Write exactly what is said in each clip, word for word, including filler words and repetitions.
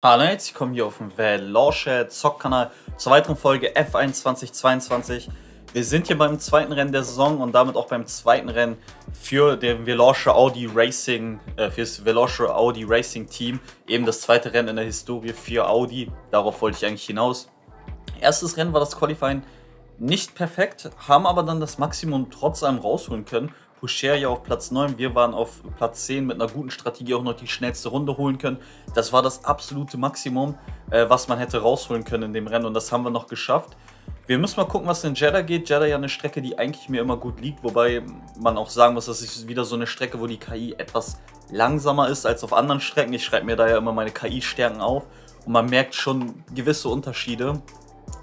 Hallo und herzlich willkommen hier auf dem Veloce Zock Kanal zur weiteren Folge F eins zwanzig zweiundzwanzig. Wir sind hier beim zweiten Rennen der Saison und damit auch beim zweiten Rennen für den Veloce Audi Racing, äh, für das Veloce Audi Racing Team. Eben das zweite Rennen in der Historie für Audi. Darauf wollte ich eigentlich hinaus. Erstes Rennen war das Qualifying nicht perfekt, haben aber dann das Maximum trotz allem rausholen können. Pourchaire ja auf Platz neun, wir waren auf Platz zehn, mit einer guten Strategie auch noch die schnellste Runde holen können. Das war das absolute Maximum, äh, was man hätte rausholen können in dem Rennen, und das haben wir noch geschafft. Wir müssen mal gucken, was in Jeddah geht. Jeddah ja eine Strecke, die eigentlich mir immer gut liegt, wobei man auch sagen muss, das ist wieder so eine Strecke, wo die K I etwas langsamer ist als auf anderen Strecken. Ich schreibe mir da ja immer meine K I-Stärken auf und man merkt schon gewisse Unterschiede,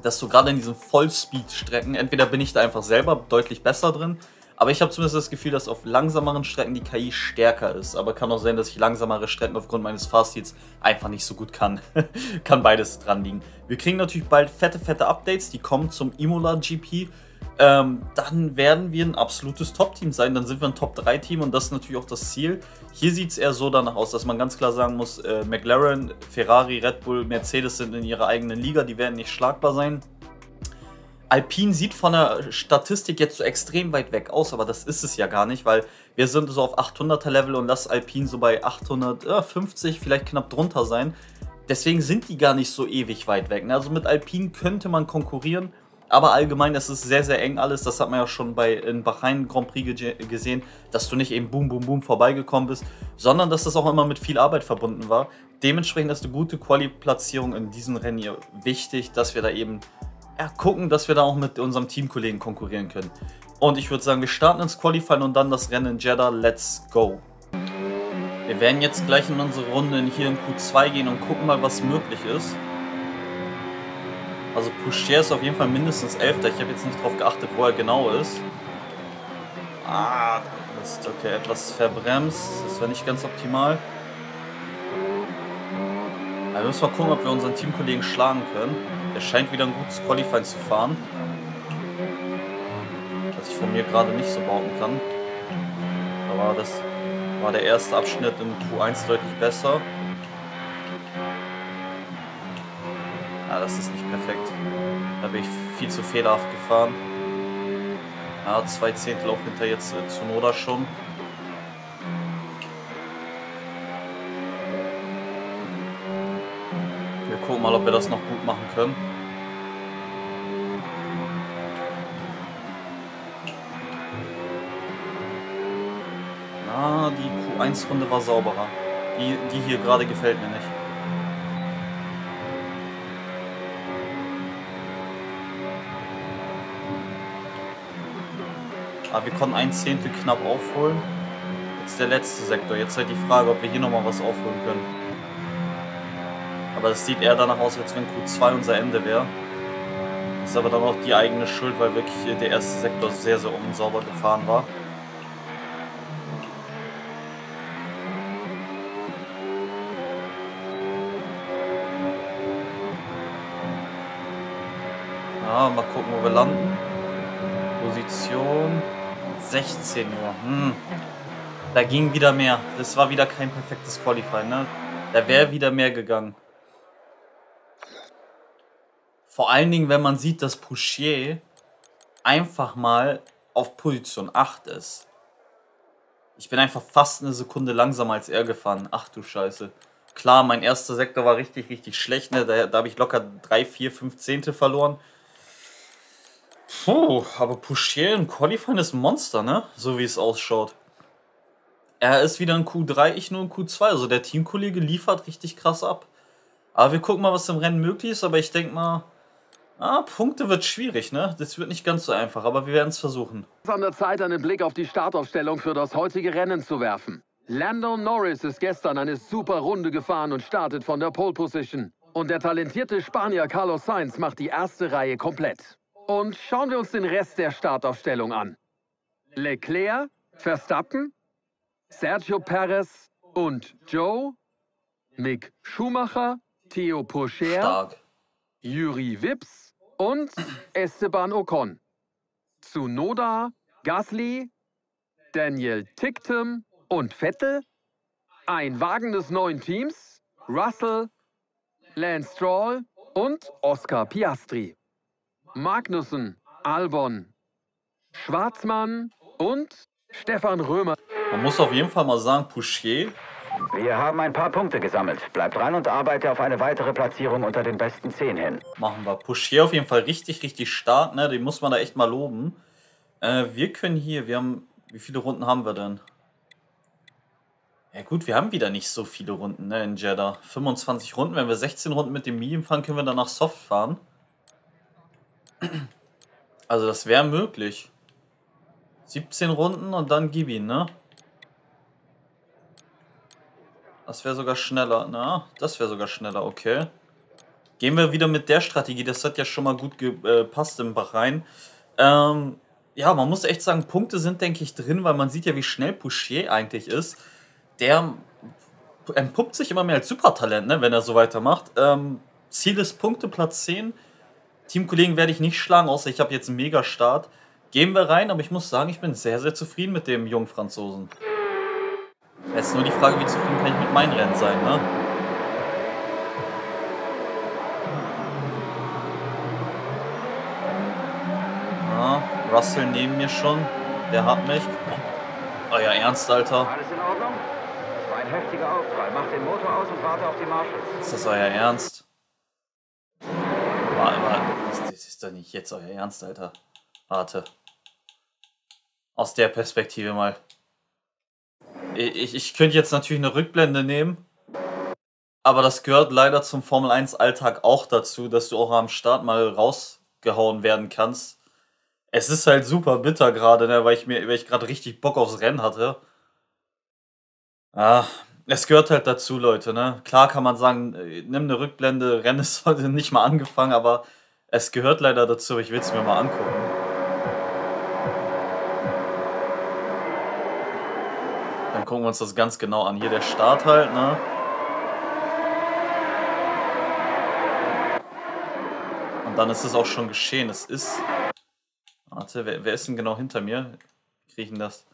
dass so gerade in diesen Vollspeed-Strecken, entweder bin ich da einfach selber deutlich besser drin, aber ich habe zumindest das Gefühl, dass auf langsameren Strecken die K I stärker ist. Aber kann auch sein, dass ich langsamere Strecken aufgrund meines Fahrstils einfach nicht so gut kann. Kann beides dran liegen. Wir kriegen natürlich bald fette, fette Updates. Die kommen zum Imola G P. Ähm, dann werden wir ein absolutes Top-Team sein. Dann sind wir ein Top drei Team und das ist natürlich auch das Ziel. Hier sieht es eher so danach aus, dass man ganz klar sagen muss, äh, McLaren, Ferrari, Red Bull, Mercedes sind in ihrer eigenen Liga. Die werden nicht schlagbar sein. Alpine sieht von der Statistik jetzt so extrem weit weg aus, aber das ist es ja gar nicht, weil wir sind so auf achthunderter Level und lass Alpine so bei achthundertfünfzig, vielleicht knapp drunter sein. Deswegen sind die gar nicht so ewig weit weg. Also mit Alpine könnte man konkurrieren, aber allgemein, das ist sehr, sehr eng alles. Das hat man ja schon bei in Bahrain Grand Prix ge gesehen, dass du nicht eben boom, boom, boom vorbeigekommen bist, sondern dass das auch immer mit viel Arbeit verbunden war. Dementsprechend ist eine gute Quali-Platzierung in diesem Rennen hier wichtig, dass wir da eben ja, gucken, dass wir da auch mit unserem Teamkollegen konkurrieren können. Und ich würde sagen, wir starten ins Qualifying und dann das Rennen in Jeddah. Let's go! Wir werden jetzt gleich in unsere Runde hier in Q zwei gehen und gucken mal, was möglich ist. Also Pourchaire ist auf jeden Fall mindestens elfter. Ich habe jetzt nicht darauf geachtet, wo er genau ist. Ah, das ist okay, etwas verbremst. Das wäre nicht ganz optimal. Aber wir müssen mal gucken, ob wir unseren Teamkollegen schlagen können. Er scheint wieder ein gutes Qualifying zu fahren, was ich von mir gerade nicht so behaupten kann. Da war, das, war der erste Abschnitt im Q eins deutlich besser. Ah, das ist nicht perfekt. Da bin ich viel zu fehlerhaft gefahren. Ah, zwei Zehntel auch hinter jetzt äh, Tsunoda schon. Gucken mal, ob wir das noch gut machen können. Na, die Q eins Runde war sauberer. Die, die hier gerade gefällt mir nicht. Aber wir konnten ein Zehntel knapp aufholen. Jetzt der letzte Sektor. Jetzt halt die Frage, ob wir hier nochmal was aufholen können. Aber es sieht eher danach aus, als wenn Q zwei unser Ende wäre. Das ist aber dann auch die eigene Schuld, weil wirklich der erste Sektor sehr, sehr unsauber gefahren war. Ja, mal gucken, wo wir landen. Position sechzehn Uhr. Hm. Da ging wieder mehr. Das war wieder kein perfektes Qualifying, ne? Da wäre wieder mehr gegangen. Vor allen Dingen, wenn man sieht, dass Pourchaire einfach mal auf Position acht ist. Ich bin einfach fast eine Sekunde langsamer als er gefahren. Ach du Scheiße. Klar, mein erster Sektor war richtig, richtig schlecht. Ne? Da, da habe ich locker drei, vier, fünf Zehntel verloren. Puh, aber Pourchaire im Qualifying ist ein Monster, ne? So wie es ausschaut. Er ist wieder in Q drei, ich nur in Q zwei. Also der Teamkollege liefert richtig krass ab. Aber wir gucken mal, was im Rennen möglich ist. Aber ich denke mal... Ah, Punkte wird schwierig, ne? Das wird nicht ganz so einfach, aber wir werden es versuchen. Es ist an der Zeit, einen Blick auf die Startaufstellung für das heutige Rennen zu werfen. Lando Norris ist gestern eine super Runde gefahren und startet von der Pole Position. Und der talentierte Spanier Carlos Sainz macht die erste Reihe komplett. Und schauen wir uns den Rest der Startaufstellung an. Leclerc, Verstappen, Sergio Perez und Joe, Mick Schumacher, Theo Pourchaire, Stark. Yuri Wips, und Esteban Ocon, Tsunoda, Gasly, Daniel Ricciardo und Vettel, ein Wagen des neuen Teams, Russell, Lance Stroll und Oscar Piastri. Magnussen, Albon, Schwarzmann und Stefan Römer. Man muss auf jeden Fall mal sagen, Pourchaire. Wir haben ein paar Punkte gesammelt. Bleib dran und arbeite auf eine weitere Platzierung unter den besten zehn hin. Machen wir. Pourchaire auf jeden Fall richtig, richtig stark. Ne? Den muss man da echt mal loben. Äh, wir können hier, wir haben, wie viele Runden haben wir denn? Ja gut, wir haben wieder nicht so viele Runden, ne, in Jeddah. fünfundzwanzig Runden, wenn wir sechzehn Runden mit dem Medium fahren, können wir danach Soft fahren. Also das wäre möglich. siebzehn Runden und dann gib ihn, ne? Das wäre sogar schneller. Na, das wäre sogar schneller, okay. Gehen wir wieder mit der Strategie. Das hat ja schon mal gut gepasst im Bahrain. Ähm, ja, man muss echt sagen, Punkte sind, denke ich, drin, weil man sieht ja, wie schnell Pourchaire eigentlich ist. Der entpuppt sich immer mehr als Supertalent, ne, wenn er so weitermacht. Ähm, Ziel ist Punkte, Platz zehn. Teamkollegen werde ich nicht schlagen, außer ich habe jetzt einen Mega-Start. Gehen wir rein, aber ich muss sagen, ich bin sehr, sehr zufrieden mit dem jungen Franzosen. Jetzt ist nur die Frage, wie zufrieden kann ich mit meinem Rennen sein, ne? Ja, Russell neben mir schon. Der hat mich. Oh, euer Ernst, Alter. Alles in Ordnung? Das war ein heftiger Aufprall. Mach den Motor aus und warte auf die Marshals. Ist das euer Ernst? Warte, warte. Das, das ist doch nicht jetzt euer Ernst, Alter. Warte. Aus der Perspektive mal. Ich, ich könnte jetzt natürlich eine Rückblende nehmen, aber das gehört leider zum Formel eins Alltag auch dazu, dass du auch am Start mal rausgehauen werden kannst. Es ist halt super bitter gerade, ne, weil ich mir, weil ich gerade richtig Bock aufs Rennen hatte. Ah, es gehört halt dazu, Leute, ne? Klar kann man sagen, nimm eine Rückblende, Rennen ist heute nicht mal angefangen, aber es gehört leider dazu, ich will es mir mal angucken. Gucken wir uns das ganz genau an. Hier der Start halt, ne? Und dann ist es auch schon geschehen. Es ist... Warte, wer, wer ist denn genau hinter mir? Kriechen das.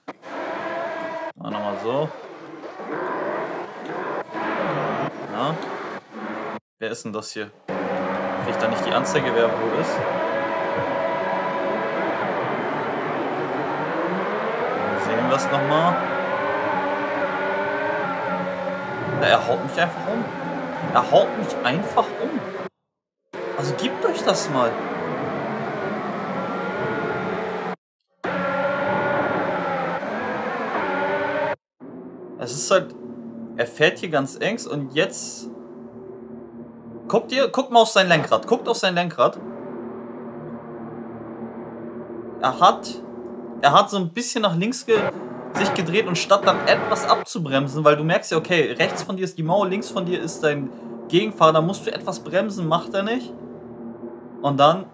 Mal nochmal so. Na? Wer ist denn das hier? Krieg ich da nicht die Anzeige, wer wo ist? Dann sehen wir es nochmal. Er haut mich einfach um. Er haut mich einfach um. Also gebt euch das mal. Es ist halt... Er fährt hier ganz eng und jetzt... Guckt ihr, guckt mal auf sein Lenkrad. Guckt auf sein Lenkrad. Er hat... Er hat so ein bisschen nach links ge... sich gedreht und statt dann etwas abzubremsen, weil du merkst ja, okay, rechts von dir ist die Mauer, links von dir ist dein Gegenfahrer, da musst du etwas bremsen, macht er nicht. Und dann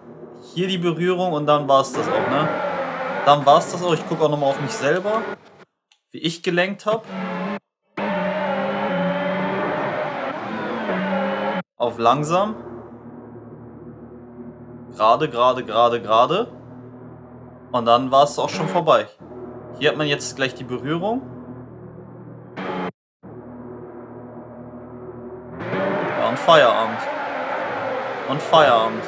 hier die Berührung und dann war es das auch, ne? Dann war es das auch. Ich gucke auch nochmal auf mich selber, wie ich gelenkt habe. Auf langsam. Gerade, gerade, gerade, gerade. Und dann war es auch schon vorbei. Hier hat man jetzt gleich die Berührung. Ja, und Feierabend. Und Feierabend.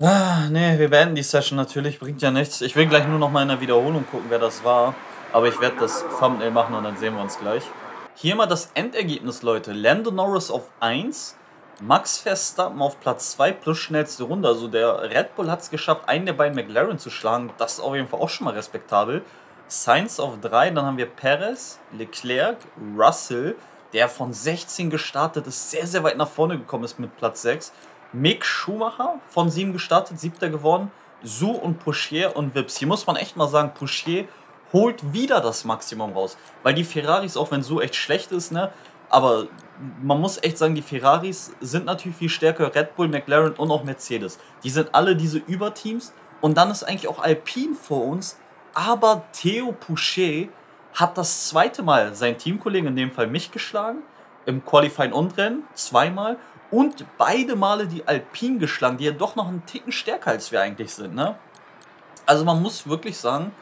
Ah, ne, wir beenden die Session natürlich, bringt ja nichts. Ich will gleich nur noch mal in der Wiederholung gucken, wer das war. Aber ich werde das Thumbnail machen und dann sehen wir uns gleich. Hier mal das Endergebnis, Leute. Lando Norris auf eins. Max Verstappen auf Platz zwei plus schnellste Runde. Also der Red Bull hat es geschafft, einen der beiden McLaren zu schlagen. Das ist auf jeden Fall auch schon mal respektabel. Sainz auf drei, dann haben wir Perez, Leclerc, Russell, der von sechzehn gestartet ist, sehr, sehr weit nach vorne gekommen ist mit Platz sechs. Mick Schumacher von sieben gestartet, siebter geworden. Zu und Pourchaire und Wips. Hier muss man echt mal sagen, Pourchaire holt wieder das Maximum raus. Weil die Ferraris, auch wenn Zu echt schlecht ist, ne, aber man muss echt sagen, die Ferraris sind natürlich viel stärker, Red Bull, McLaren und auch Mercedes. Die sind alle diese Überteams und dann ist eigentlich auch Alpine vor uns, aber Theo Pourchaire hat das zweite Mal seinen Teamkollegen, in dem Fall mich, geschlagen, im Qualifying und Rennen, zweimal und beide Male die Alpine geschlagen, die ja doch noch einen Ticken stärker als wir eigentlich sind, ne? Also man muss wirklich sagen,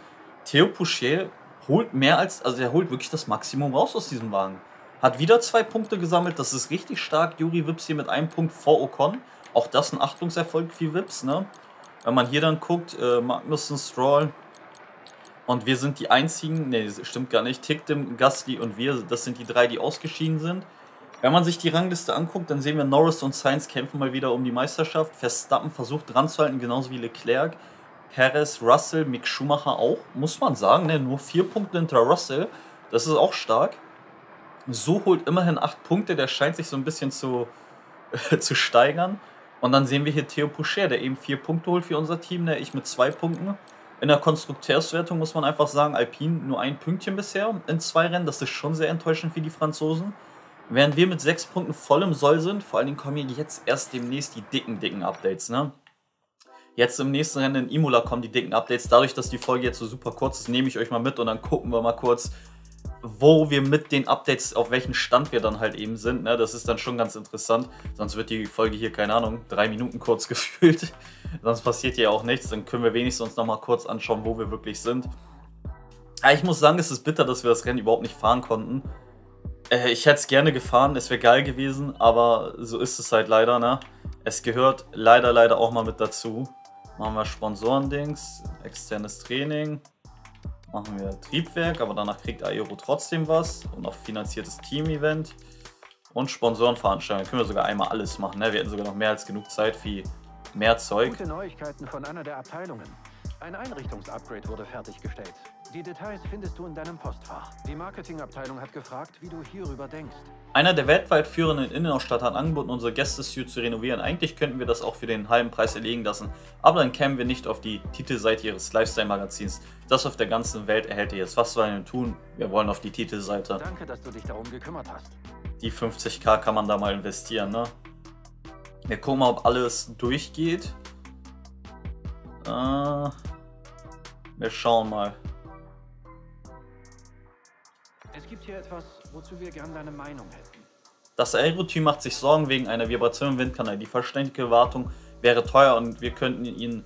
Theo Pourchaire holt mehr als, also er holt wirklich das Maximum raus aus diesem Wagen. Hat wieder zwei Punkte gesammelt, das ist richtig stark. Yuri Wips hier mit einem Punkt vor Ocon. Auch das ein Achtungserfolg für Wips, ne? Wenn man hier dann guckt, äh, Magnussen, Stroll. Und wir sind die einzigen, ne, stimmt gar nicht, Tickdim, Gasly und wir, das sind die drei, die ausgeschieden sind. Wenn man sich die Rangliste anguckt, dann sehen wir, Norris und Sainz kämpfen mal wieder um die Meisterschaft. Verstappen versucht dran zu halten, genauso wie Leclerc. Perez, Russell, Mick Schumacher auch, muss man sagen, ne? Nur vier Punkte hinter Russell, das ist auch stark. So holt immerhin acht Punkte, der scheint sich so ein bisschen zu, äh, zu steigern. Und dann sehen wir hier Theo Pourchaire, der eben vier Punkte holt für unser Team, ne? Ich mit zwei Punkten. In der Konstrukteurswertung muss man einfach sagen, Alpine nur ein Pünktchen bisher in zwei Rennen, das ist schon sehr enttäuschend für die Franzosen. Während wir mit sechs Punkten voll im Soll sind, vor allen Dingen kommen jetzt erst demnächst die dicken, dicken Updates, ne? Jetzt im nächsten Rennen in Imola kommen die dicken Updates. Dadurch, dass die Folge jetzt so super kurz ist, nehme ich euch mal mit und dann gucken wir mal kurz, wo wir mit den Updates, auf welchen Stand wir dann halt eben sind. Ne? Das ist dann schon ganz interessant. Sonst wird die Folge hier, keine Ahnung, drei Minuten kurz gefühlt. Sonst passiert ja auch nichts. Dann können wir wenigstens uns nochmal kurz anschauen, wo wir wirklich sind. Aber ich muss sagen, es ist bitter, dass wir das Rennen überhaupt nicht fahren konnten. Äh, ich hätte es gerne gefahren, es wäre geil gewesen, aber so ist es halt leider. Ne? Es gehört leider, leider auch mal mit dazu. Machen wir Sponsorendings, externes Training, machen wir Triebwerk, aber danach kriegt Aero trotzdem was und noch finanziertes Team-Event und Sponsorenveranstaltungen. Da können wir sogar einmal alles machen, ne? Wir hätten sogar noch mehr als genug Zeit für mehr Zeug. Gute Neuigkeiten von einer der Abteilungen. Ein Einrichtungsupgrade wurde fertiggestellt. Die Details findest du in deinem Postfach. Die Marketingabteilung hat gefragt, wie du hierüber denkst. Einer der weltweit führenden Innenausstatter hat angeboten, unsere Gäste-Suite zu renovieren. Eigentlich könnten wir das auch für den halben Preis erlegen lassen, aber dann kämen wir nicht auf die Titelseite ihres Lifestyle-Magazins. Das auf der ganzen Welt erhält ihr jetzt. Was wollen wir tun? Wir wollen auf die Titelseite. Danke, dass du dich darum gekümmert hast. Die fünfzig K kann man da mal investieren, ne? Wir gucken mal, ob alles durchgeht. Äh... Wir schauen mal. Es gibt hier etwas, wozu wir gerne deine Meinung hätten. Das Aero-Team macht sich Sorgen wegen einer Vibration im Windkanal. Die vollständige Wartung wäre teuer und wir könnten ihn,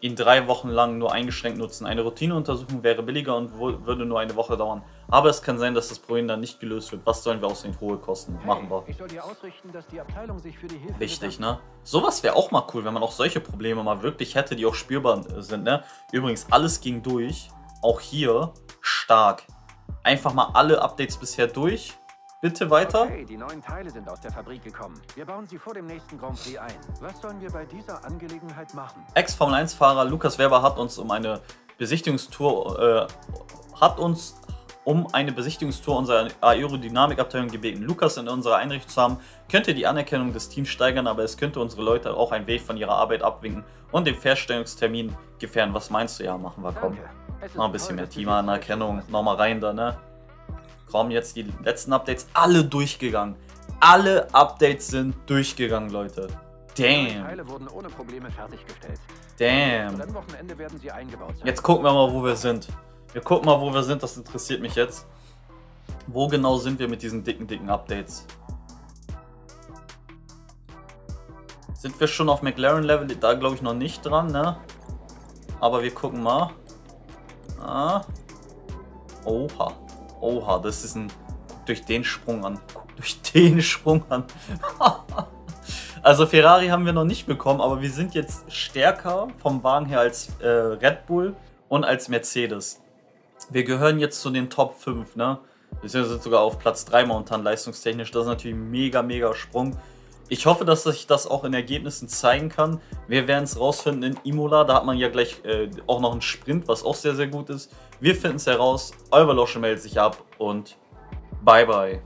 ihn drei Wochen lang nur eingeschränkt nutzen. Eine Routineuntersuchung wäre billiger und würde nur eine Woche dauern. Aber es kann sein, dass das Problem dann nicht gelöst wird. Was sollen wir aus den hohen Kosten machen? Hey, ich soll dir ausrichten, dass die Abteilung sich für die Hilfe wichtig, ne? Sowas wäre auch mal cool, wenn man auch solche Probleme mal wirklich hätte, die auch spürbar sind, ne? Übrigens, alles ging durch. Auch hier stark. Einfach mal alle Updates bisher durch. Bitte weiter. Okay, die neuen Teile sind aus der Fabrik gekommen. Wir bauen sie vor dem nächsten Grand Prix ein. Was sollen wir bei dieser Angelegenheit machen? Ex-Formel eins-Fahrer Lukas Weber hat uns um eine Besichtigungstour äh, hat uns um eine Besichtigungstour unserer Aerodynamikabteilung gebeten. Lukas in unserer Einrichtung zu haben, könnte die Anerkennung des Teams steigern, aber es könnte unsere Leute auch einen Weg von ihrer Arbeit abwinken und den Feststellungstermin gefährden. Was meinst du? Ja, machen wir, komm. Noch ein bisschen mehr Teamanerkennung, nochmal rein da, ne? Kommen jetzt die letzten Updates, alle durchgegangen. Alle Updates sind durchgegangen, Leute. Damn. Teile wurden ohne Probleme fertiggestellt. Damn. Am Wochenende werden sie eingebaut sein. Jetzt gucken wir mal, wo wir sind. Wir gucken mal, wo wir sind, das interessiert mich jetzt. Wo genau sind wir mit diesen dicken, dicken Updates? Sind wir schon auf McLaren-Level? Da glaube ich noch nicht dran, ne? Aber wir gucken mal. Ah. Oha. Oha, das ist ein... Guck durch den Sprung an. Guck durch den Sprung an. Also Ferrari haben wir noch nicht bekommen, aber wir sind jetzt stärker vom Wagen her als äh, Red Bull und als Mercedes. Wir gehören jetzt zu den Top fünf, ne? Wir sind sogar auf Platz drei momentan leistungstechnisch. Das ist natürlich ein mega, mega Sprung. Ich hoffe, dass ich das auch in Ergebnissen zeigen kann. Wir werden es rausfinden in Imola. Da hat man ja gleich äh, auch noch einen Sprint, was auch sehr, sehr gut ist. Wir finden es heraus. Euer Veloce meldet sich ab und bye, bye.